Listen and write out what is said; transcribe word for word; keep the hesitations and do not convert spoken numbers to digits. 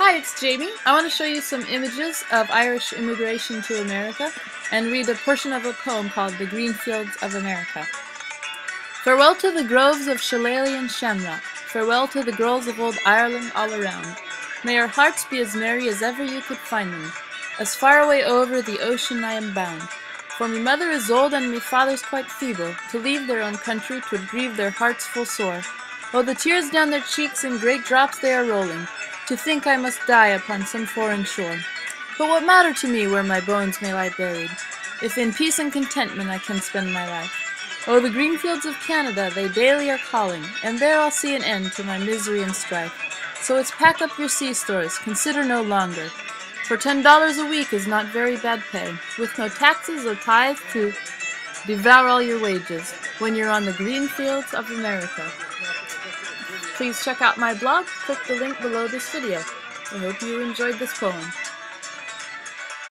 Hi, it's Jamie. I want to show you some images of Irish immigration to America and read a portion of a poem called The Green Fields of America. Farewell to the groves of shillelagh and shamrock. Farewell to the girls of old Ireland all around. May our hearts be as merry as ever you could find them. As far away over the ocean I am bound. For me mother is old and me father's quite feeble. To leave their own country 'twould grieve their hearts full sore. Oh, the tears down their cheeks in great drops they are rolling. To think I must die upon some foreign shore. But what matter to me where my bones may lie buried, if in peace and contentment I can spend my life? Oh, the green fields of Canada, they daily are calling, and there I'll see an end to my misery and strife. So it's pack up your sea stores, consider no longer. For ten dollars a week is not very bad pay, with no taxes or tithes to devour all your wages, when you're on the green fields of America. Please check out my blog, click the link below this video. I hope you enjoyed this poem.